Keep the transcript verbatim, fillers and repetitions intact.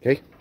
Okay?